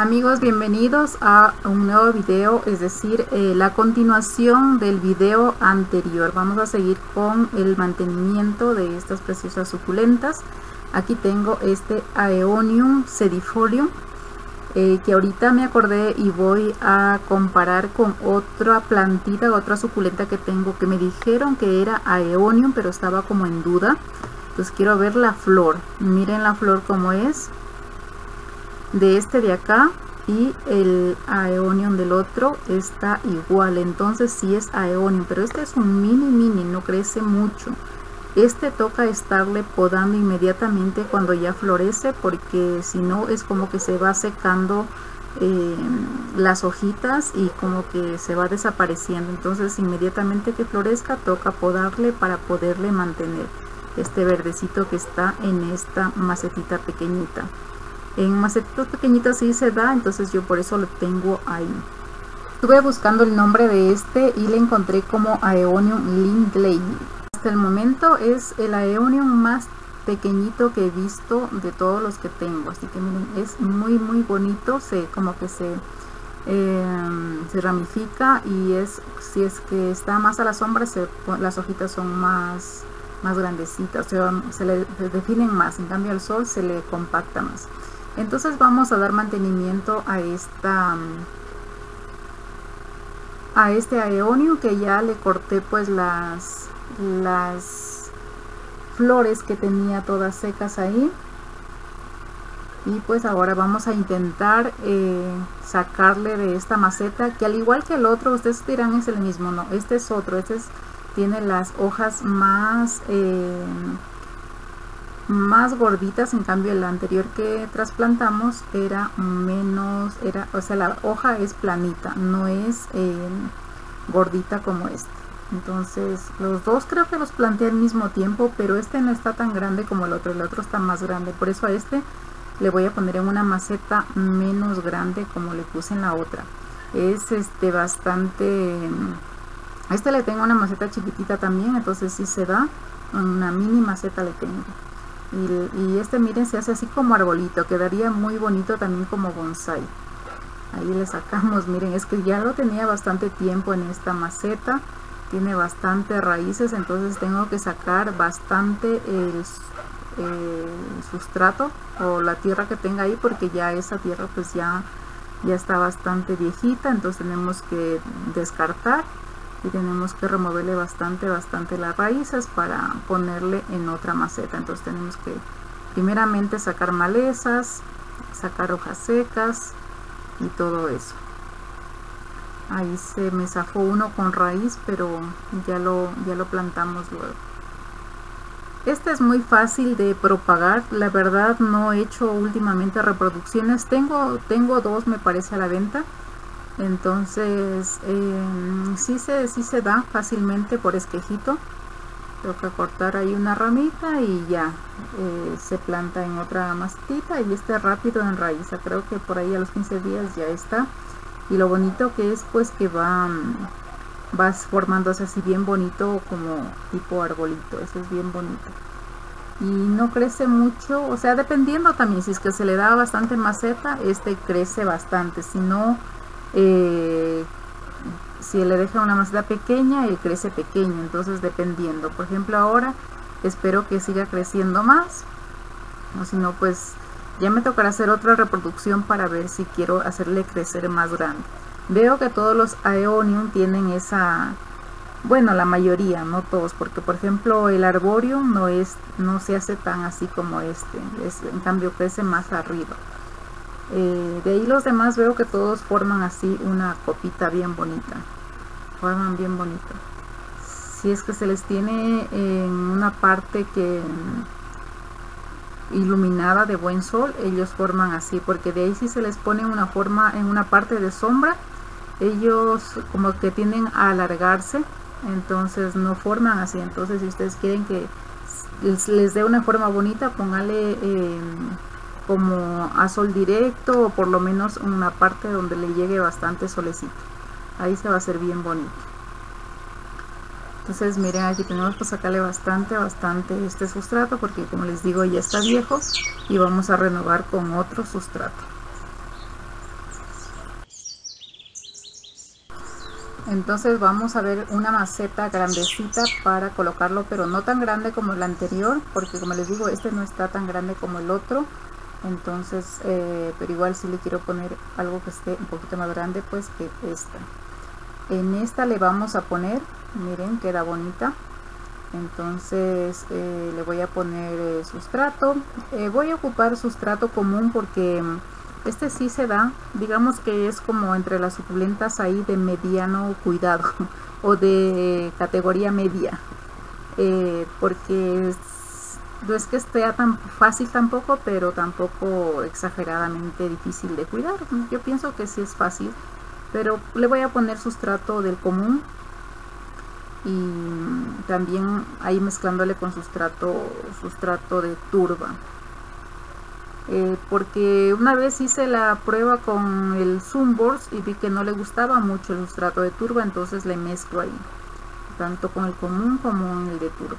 Amigos, bienvenidos a un nuevo video, es decir, la continuación del video anterior. Vamos a seguir con el mantenimiento de estas preciosas suculentas. Aquí tengo este Aeonium sedifolium, que ahorita me acordé y voy a comparar con otra plantita, otra suculenta que tengo, que me dijeron que era Aeonium, pero estaba como en duda. Entonces quiero ver la flor. Miren la flor como es. De este de acá y el Aeonium del otro está igual, entonces sí es Aeonium, pero este es un mini, no crece mucho. Este toca estarle podando inmediatamente cuando ya florece, porque si no es como que se va secando las hojitas y como que se va desapareciendo. Entonces inmediatamente que florezca toca podarle para poderle mantener este verdecito que está en esta macetita pequeñita. En macetitas pequeñitas sí se da, entonces yo por eso lo tengo ahí. Estuve buscando el nombre de este y le encontré como Aeonium Lindley. Hasta el momento es el Aeonium más pequeñito que he visto de todos los que tengo. Así que miren, es muy bonito, se ramifica y es, si es que está más a la sombra, las hojitas son más grandecitas, se le definen más, en cambio al sol se le compacta más. Entonces vamos a dar mantenimiento a este Aeonium, que ya le corté pues las flores que tenía todas secas ahí, y pues ahora vamos a intentar sacarle de esta maceta, que al igual que el otro, ustedes dirán es el mismo, no, este es otro, tiene las hojas más gorditas, en cambio el anterior que trasplantamos era menos, la hoja es planita, no es gordita como este. Entonces los dos creo que los planté al mismo tiempo, pero este no está tan grande como el otro está más grande, por eso a este le voy a poner en una maceta menos grande como le puse en la otra. Es bastante... A este le tengo una maceta chiquitita también, entonces sí se da, una mini maceta le tengo. Y miren, se hace así como arbolito, quedaría muy bonito también como bonsai. Ahí le sacamos, miren, es que ya lo tenía bastante tiempo en esta maceta, tiene bastante raíces, entonces tengo que sacar bastante el sustrato o la tierra que tenga ahí, porque ya esa tierra pues ya está bastante viejita, entonces tenemos que descartar. Y tenemos que removerle bastante las raíces para ponerle en otra maceta. Entonces tenemos que primeramente sacar malezas, sacar hojas secas y todo eso. Ahí se me zafó uno con raíz, pero ya lo plantamos luego. Este es muy fácil de propagar, la verdad no he hecho últimamente reproducciones, tengo dos me parece a la venta. Entonces sí se da fácilmente por esquejito. Tengo que cortar ahí una ramita y ya se planta en otra macetita y rápido enraiza. Creo que por ahí a los 15 días ya está. Y lo bonito que es pues que va formándose así bien bonito como tipo arbolito. Eso es bien bonito. Y no crece mucho, o sea, dependiendo también, si es que se le da bastante maceta, crece bastante. Si no... si le deja una maceta pequeña, él crece pequeño, entonces dependiendo. Por ejemplo, ahora espero que siga creciendo más, o si no pues ya me tocará hacer otra reproducción para ver si quiero hacerle crecer más grande. Veo que todos los Aeonium tienen esa, bueno, la mayoría, no todos, porque por ejemplo el Arboreum no se hace tan así como en cambio crece más arriba. De ahí los demás veo que todos forman así una copita bien bonita, forman bien bonito. Si es que se les tiene en una parte que iluminada de buen sol, ellos forman así, porque de ahí si se les pone una forma en una parte de sombra, ellos como que tienden a alargarse, entonces no forman así. Entonces si ustedes quieren que les dé una forma bonita, póngale como a sol directo, o por lo menos una parte donde le llegue bastante solecito, ahí se va a hacer bien bonito. Entonces miren, aquí tenemos que sacarle bastante este sustrato, porque como les digo ya está viejo, y vamos a renovar con otro sustrato. Entonces vamos a ver una maceta grandecita para colocarlo, pero no tan grande como la anterior, porque como les digo, este no está tan grande como el otro. Entonces, pero igual si le quiero poner algo que esté un poquito más grande, pues que esta. En esta le vamos a poner, miren, queda bonita. Entonces le voy a poner sustrato. Voy a ocupar sustrato común porque este sí se da, digamos que es como entre las suculentas ahí de mediano cuidado o de categoría media, porque no es que esté tan fácil tampoco, pero tampoco exageradamente difícil de cuidar. Yo pienso que sí es fácil, pero le voy a poner sustrato del común y también ahí mezclándole con sustrato de turba. Porque una vez hice la prueba con el Zoomborz y vi que no le gustaba mucho el sustrato de turba, entonces le mezclo ahí, tanto con el común como en el de turba.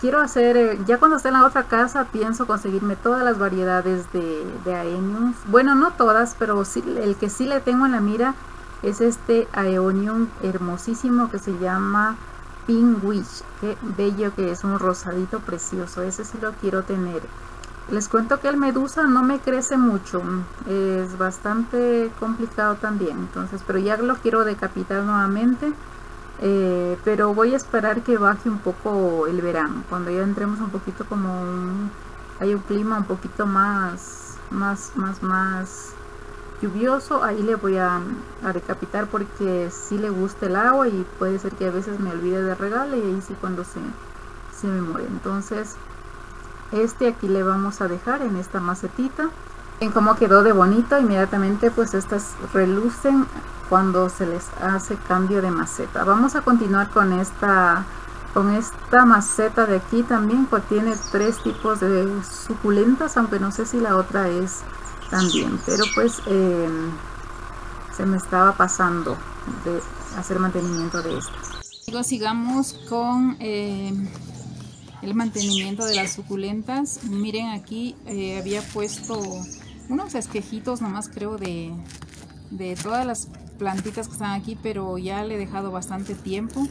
Quiero hacer, ya cuando esté en la otra casa, pienso conseguirme todas las variedades de Aeonium. Bueno, no todas, pero sí, el que sí le tengo en la mira es este Aeonium hermosísimo que se llama Pink wish. Qué bello que es, un rosadito precioso. Ese sí lo quiero tener. Les cuento que el medusa no me crece mucho, es bastante complicado también, entonces, pero ya lo quiero decapitar nuevamente. Pero voy a esperar que baje un poco el verano, cuando ya entremos un poquito como hay un clima un poquito más lluvioso, ahí le voy a decapitar, porque si sí le gusta el agua y puede ser que a veces me olvide de regarle y ahí sí cuando se me muere. Entonces este aquí le vamos a dejar en esta macetita. Ven cómo quedó de bonito, inmediatamente pues estas relucen cuando se les hace cambio de maceta. Vamos a continuar con esta maceta de aquí también, pues tiene tres tipos de suculentas, aunque no sé si la otra es también, pero pues se me estaba pasando de hacer mantenimiento de esto. Sigamos con el mantenimiento de las suculentas. Miren, aquí había puesto unos espejitos nomás, creo, de todas las plantitas que están aquí, pero ya le he dejado bastante tiempo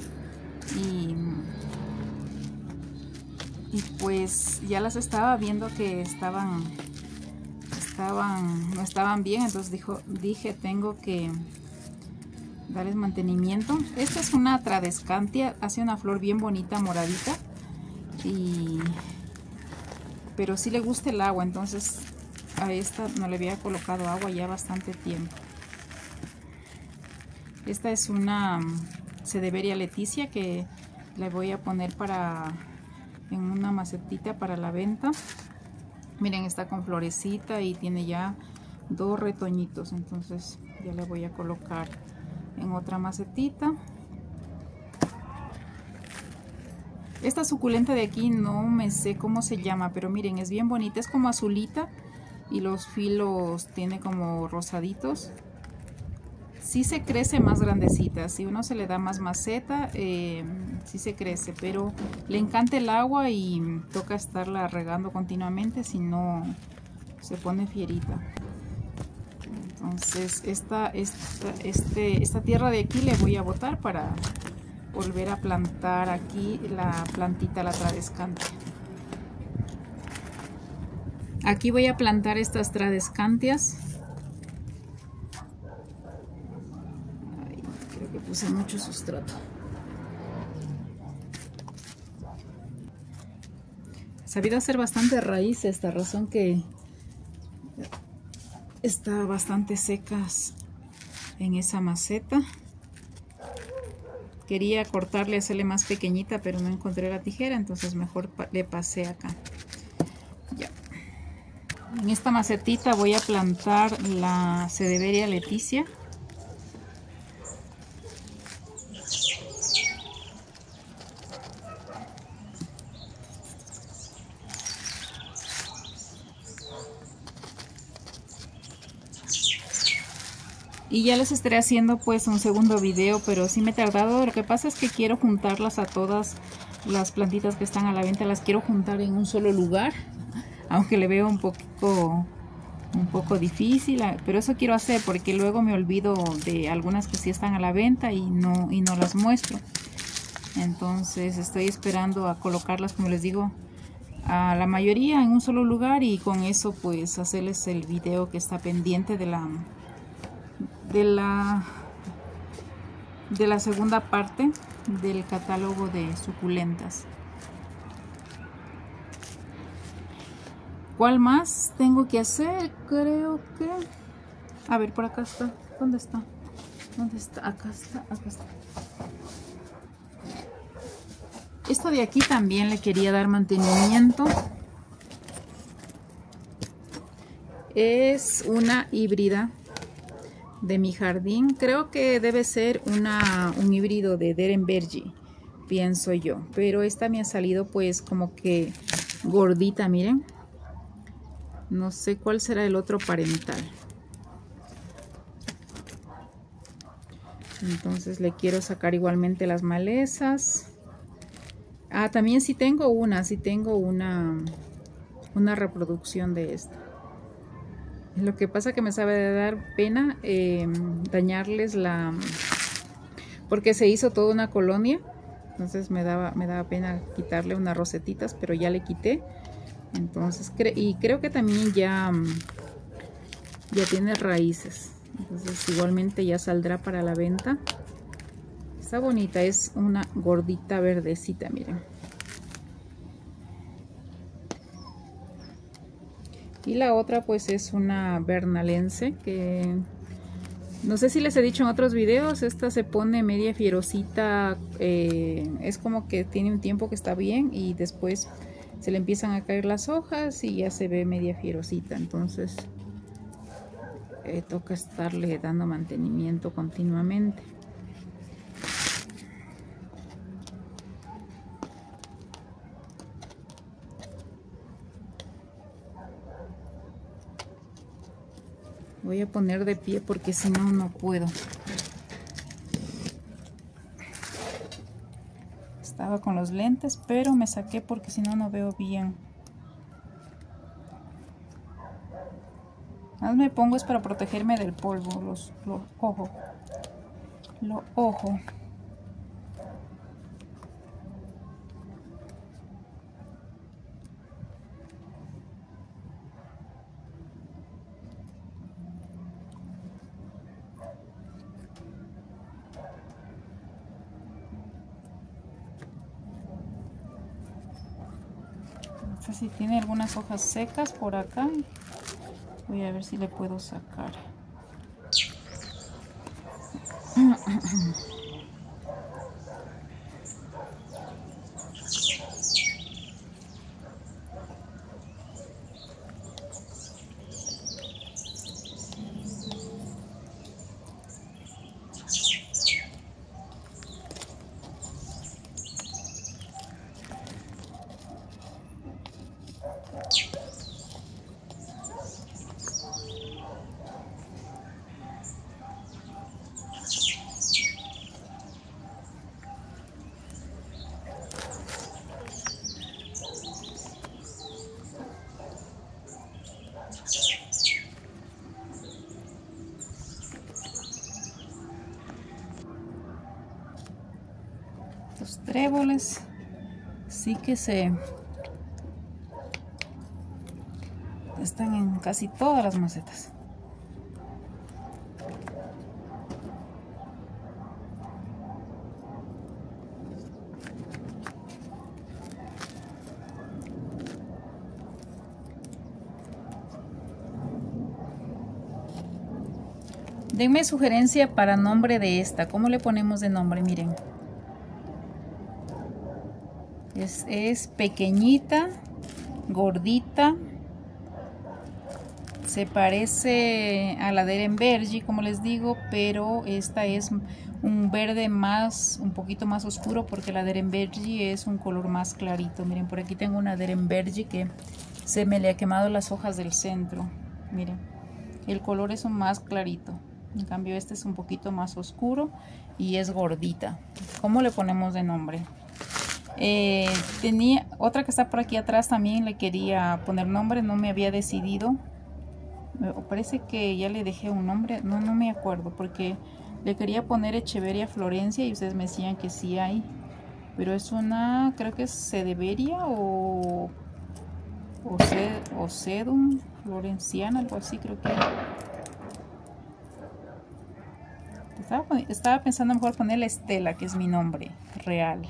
y pues ya las estaba viendo que no estaban bien, entonces dije tengo que darles mantenimiento. Esta es una tradescantia, hace una flor bien bonita moradita, pero sí le gusta el agua, entonces a esta no le había colocado agua ya bastante tiempo. Esta es una Sedeveria Leticia que le voy a poner en una macetita para la venta. Miren, está con florecita y tiene ya dos retoñitos, entonces ya le voy a colocar en otra macetita. Esta suculenta de aquí no me sé cómo se llama, pero miren, es bien bonita, es como azulita y los filos tiene como rosaditos. Sí se crece más grandecita, si uno se le da más maceta, sí se crece, pero le encanta el agua y toca estarla regando continuamente, si no se pone fierita. Entonces esta tierra de aquí le voy a botar para volver a plantar aquí la plantita, la tradescantia. Aquí voy a plantar estas tradescantias. Puse mucho sustrato. He sabido hacer bastante raíz, esta razón que está bastante secas en esa maceta. Quería cortarle, hacerle más pequeñita, pero no encontré la tijera, entonces mejor le pasé acá. Ya. En esta macetita voy a plantar la Sedeveria Leticia. Y ya les estaré haciendo pues un segundo video, pero sí me he tardado. Lo que pasa es que quiero juntarlas a todas las plantitas que están a la venta, las quiero juntar en un solo lugar, aunque le veo un poquito un poco difícil, pero eso quiero hacer porque luego me olvido de algunas que sí están a la venta y no las muestro. Entonces estoy esperando a colocarlas, como les digo, a la mayoría en un solo lugar, y con eso pues hacerles el video que está pendiente de la segunda parte del catálogo de suculentas. ¿Cuál más tengo que hacer? Creo que... A ver, por acá está. ¿Dónde está? ¿Dónde está? Acá está. Acá está. Esto de aquí también le quería dar mantenimiento. Es una híbrida de mi jardín. Creo que debe ser un híbrido de Derenbergi, pienso yo. Pero esta me ha salido pues como que gordita, miren. No sé cuál será el otro parental. Entonces le quiero sacar igualmente las malezas. Ah, también sí tengo una reproducción de esta. Lo que pasa que me sabe de dar pena dañarles la... Porque se hizo toda una colonia. Entonces me daba pena quitarle unas rosetitas, pero ya le quité. Entonces, y creo que también ya tiene raíces. Entonces igualmente ya saldrá para la venta. Está bonita, es una gordita verdecita, miren. Y la otra pues es una bernalense que... No sé si les he dicho en otros videos, esta se pone media fierocita. Es como que tiene un tiempo que está bien y después... se le empiezan a caer las hojas y ya se ve media fierocita. Entonces toca estarle dando mantenimiento continuamente. Voy a poner de pie porque si no, no puedo. Estaba con los lentes, pero me saqué porque si no, no veo bien. Más me pongo es para protegerme del polvo, lo ojo. Si tiene algunas hojas secas por acá, voy a ver si le puedo sacar. Los tréboles sí que se están en casi todas las macetas. Denme sugerencia para nombre de esta. ¿Cómo le ponemos de nombre? Miren. Es pequeñita, gordita, se parece a la Derenbergi, como les digo, pero esta es un verde más, un poquito más oscuro, porque la Derenbergi es un color más clarito. Miren, por aquí tengo una Derenbergi que se me le ha quemado las hojas del centro. Miren, el color es un más clarito, en cambio este es un poquito más oscuro y es gordita. ¿Cómo le ponemos de nombre? Tenía otra que está por aquí atrás, también le quería poner nombre, no me había decidido. parece que ya le dejé un nombre, no me acuerdo, porque le quería poner Echeveria Florencia y ustedes me decían que sí hay, pero es una, creo que es Sedeveria o Sedum Florenciana, algo así creo que estaba pensando mejor ponerle Estela, que es mi nombre real.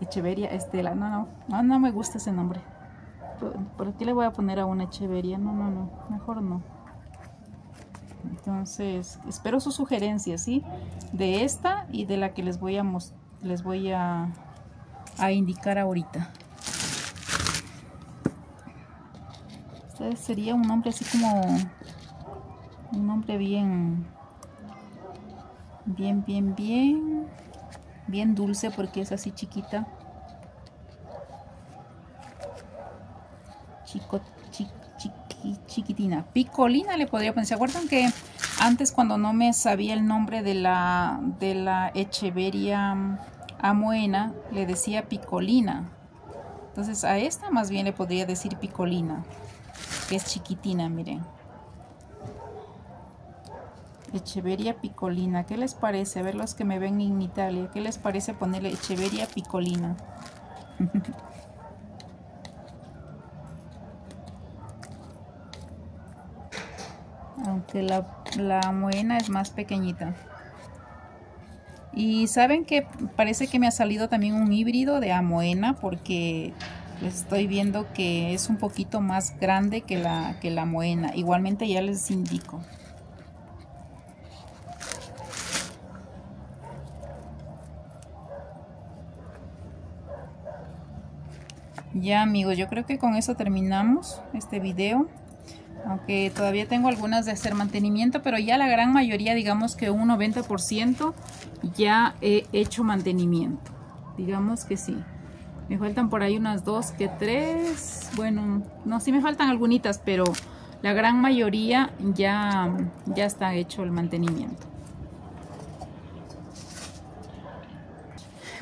Echeveria Estela, no me gusta ese nombre. ¿Por qué le voy a poner a una Echeveria? No, mejor no. Entonces, espero sus sugerencias, ¿sí? De esta y de la que les voy a indicar ahorita. Este sería un nombre así como... un nombre bien dulce, porque es así chiquita. Chiquitina. Picolina le podría poner. ¿Se acuerdan que antes, cuando no me sabía el nombre de la Echeveria amoena, le decía Picolina? Entonces a esta más bien le podría decir Picolina, que es chiquitina, miren. Echeveria Piccolina, ¿qué les parece? A ver, los que me ven en Italia, ¿qué les parece ponerle Echeveria Piccolina? Aunque la amoena es más pequeñita. Y saben que parece que me ha salido también un híbrido de amoena, porque estoy viendo que es un poquito más grande que la amoena. Igualmente ya les indico. Ya, amigos, yo creo que con eso terminamos este video, aunque todavía tengo algunas de hacer mantenimiento, pero ya la gran mayoría, digamos que un 90% ya he hecho mantenimiento, digamos que sí. Me faltan por ahí unas 2 que 3, bueno, no, sí me faltan algunitas, pero la gran mayoría ya está hecho el mantenimiento.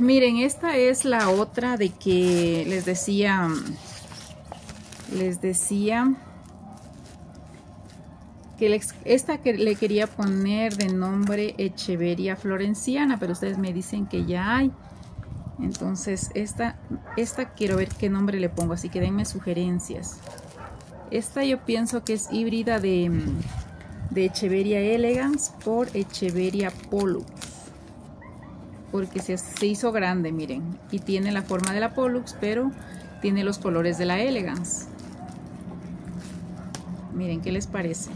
Miren, esta es la otra de que les decía que esta que le quería poner de nombre Echeveria Florenciana, pero ustedes me dicen que ya hay. Entonces esta quiero ver qué nombre le pongo, así que denme sugerencias. Esta yo pienso que es híbrida de Echeveria Elegans por Echeveria Polo, porque se hizo grande, miren, y tiene la forma de la Pollux, pero tiene los colores de la Elegance. Miren, ¿qué les parece?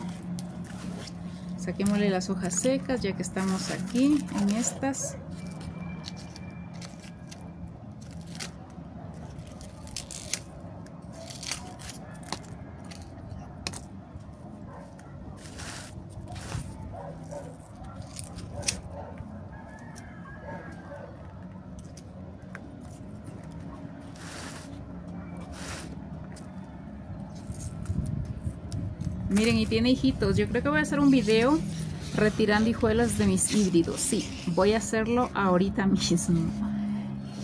Saquémosle las hojas secas, ya que estamos aquí en estas. Miren, y tiene hijitos. Yo creo que voy a hacer un video retirando hijuelas de mis híbridos. Sí, voy a hacerlo ahorita mismo.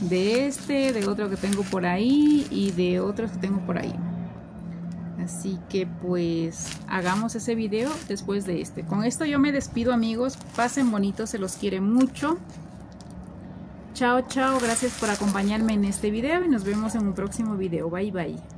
De este, de otro que tengo por ahí y de otros que tengo por ahí. Así que pues hagamos ese video después de este. Con esto yo me despido, amigos. Pasen bonito, se los quiere mucho. Chao, chao. Gracias por acompañarme en este video y nos vemos en un próximo video. Bye, bye.